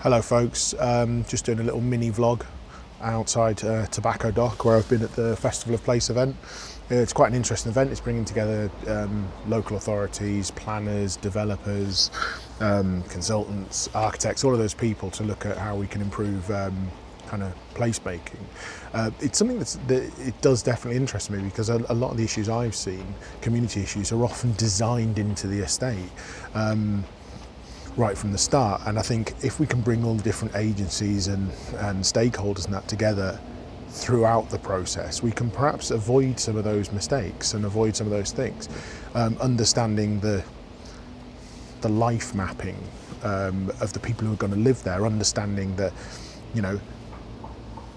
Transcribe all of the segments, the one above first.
Hello folks, just doing a little mini vlog outside Tobacco Dock where I've been at the Festival of Place event. It's quite an interesting event. It's bringing together local authorities, planners, developers, consultants, architects, all of those people to look at how we can improve kind of place making. It's something that does definitely interest me because a lot of the issues I've seen, community issues, are often designed into the estate right from the start. And I think if we can bring all the different agencies and stakeholders and that together throughout the process, we can perhaps avoid some of those mistakes and avoid some of those things. Understanding the life mapping of the people who are going to live there, understanding that, you know,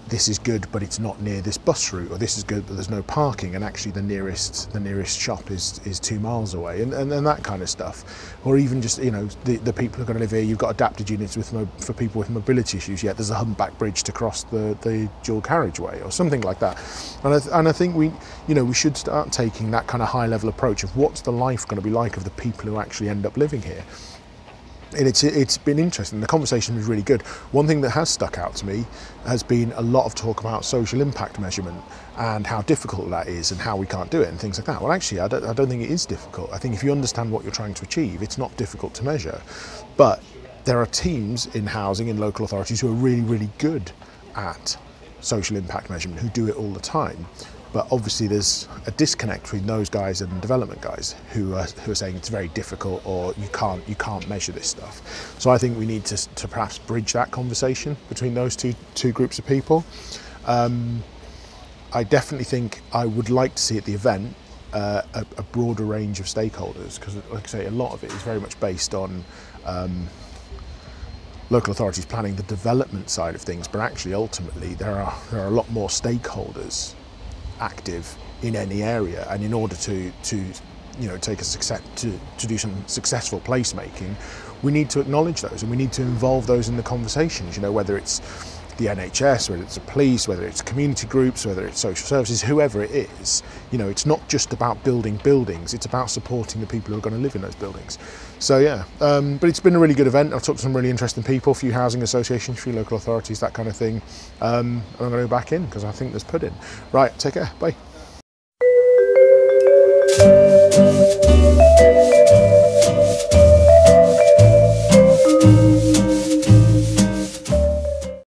this is good but it's not near this bus route, or this is good but there's no parking and actually the nearest shop is 2 miles away, and that kind of stuff. Or even just, you know, the people who are going to live here, you've got adapted units for people with mobility issues, yet there's a humpback bridge to cross the dual carriageway or something like that. And I think we should start taking that kind of high level approach of what's the life going to be like of the people who actually end up living here. And it's been interesting. The conversation was really good. One thing that has stuck out to me has been a lot of talk about social impact measurement and how difficult that is and how we can't do it and things like that. Well, actually, I don't think it is difficult. I think if you understand what you're trying to achieve, it's not difficult to measure. But there are teams in housing, in local authorities, who are really, really good at social impact measurement, who do it all the time. But obviously there's a disconnect between those guys and development guys who are saying it's very difficult or you can't measure this stuff. So I think we need to perhaps bridge that conversation between those two groups of people. I definitely think I would like to see at the event a broader range of stakeholders, because like I say, a lot of it is very much based on local authorities planning the development side of things, but actually ultimately there are a lot more stakeholders active in any area, and in order to take a success to do some successful placemaking, we need to acknowledge those and we need to involve those in the conversations. You know, whether it's the NHS, whether it's the police, whether it's community groups, whether it's social services, whoever it is. You know, it's not just about building buildings; it's about supporting the people who are going to live in those buildings. So yeah, but it's been a really good event. I've talked to some really interesting people, a few housing associations, a few local authorities, that kind of thing. And I'm going to go back in because I think there's pudding. Right, take care, bye.